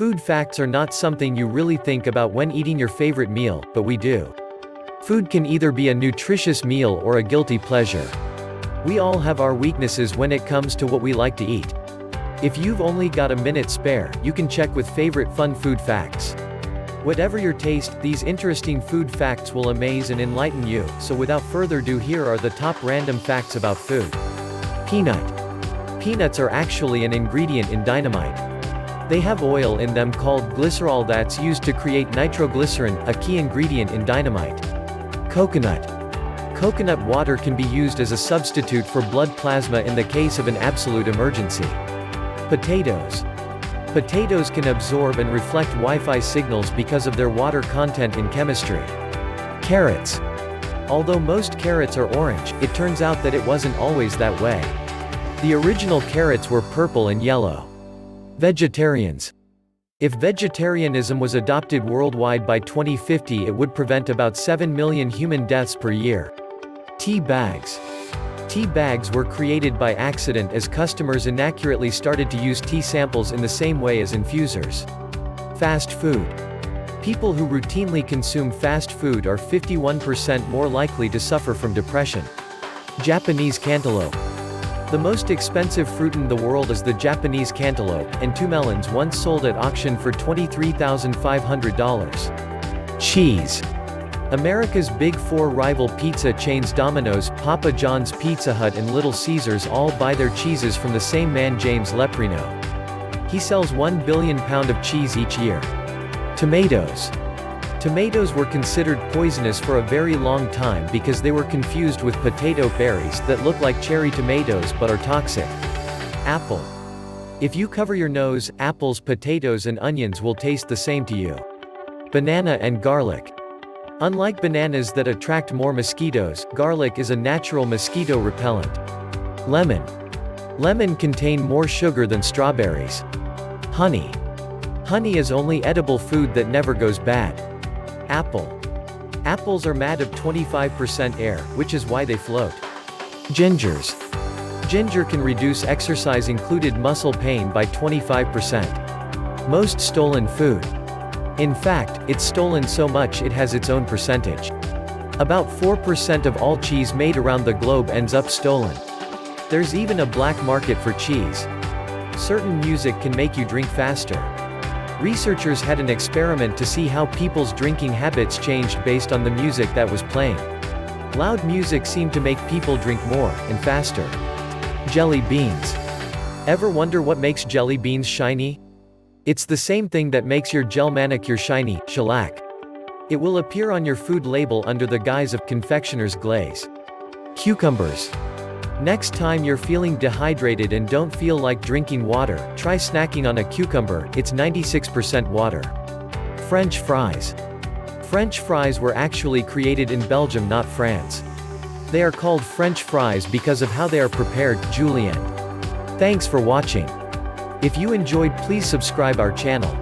Food facts are not something you really think about when eating your favorite meal, but we do. Food can either be a nutritious meal or a guilty pleasure. We all have our weaknesses when it comes to what we like to eat. If you've only got a minute spare, you can check with favorite fun food facts. Whatever your taste, these interesting food facts will amaze and enlighten you, so without further ado, here are the top random facts about food. Peanut. Peanuts are actually an ingredient in dynamite. They have oil in them called glycerol that's used to create nitroglycerin, a key ingredient in dynamite. Coconut. Coconut water can be used as a substitute for blood plasma in the case of an absolute emergency. Potatoes. Potatoes can absorb and reflect Wi-Fi signals because of their water content in chemistry. Carrots. Although most carrots are orange, it turns out that it wasn't always that way. The original carrots were purple and yellow. Vegetarians. If vegetarianism was adopted worldwide by 2050, it would prevent about 7 million human deaths per year. Tea bags. Tea bags were created by accident as customers inaccurately started to use tea samples in the same way as infusers. Fast food. People who routinely consume fast food are 51% more likely to suffer from depression. Japanese cantaloupe. The most expensive fruit in the world is the Japanese cantaloupe, and two melons once sold at auction for $23,500. Cheese. America's big four rival pizza chains Domino's, Papa John's, Pizza Hut and Little Caesars all buy their cheeses from the same man, James Leprino. He sells 1 billion pounds of cheese each year. Tomatoes. Tomatoes were considered poisonous for a very long time because they were confused with potato berries that look like cherry tomatoes but are toxic. Apple. If you cover your nose, apples, potatoes and onions will taste the same to you. Banana and garlic. Unlike bananas that attract more mosquitoes, garlic is a natural mosquito repellent. Lemon. Lemon contain more sugar than strawberries. Honey. Honey is only edible food that never goes bad. Apple. Apples are made of 25% air, which is why they float. Gingers. Ginger can reduce exercise-induced muscle pain by 25%. Most stolen food. In fact, it's stolen so much it has its own percentage. About 4% of all cheese made around the globe ends up stolen. There's even a black market for cheese. Certain music can make you drink faster. Researchers had an experiment to see how people's drinking habits changed based on the music that was playing. Loud music seemed to make people drink more, and faster. Jelly beans. Ever wonder what makes jelly beans shiny? It's the same thing that makes your gel manicure shiny, shellac. It will appear on your food label under the guise of confectioner's glaze. Cucumbers. Next time you're feeling dehydrated and don't feel like drinking water, try snacking on a cucumber, it's 96% water. French fries. French fries were actually created in Belgium, not France. They are called French fries because of how they are prepared, julienne. Thanks for watching. If you enjoyed, please subscribe our channel.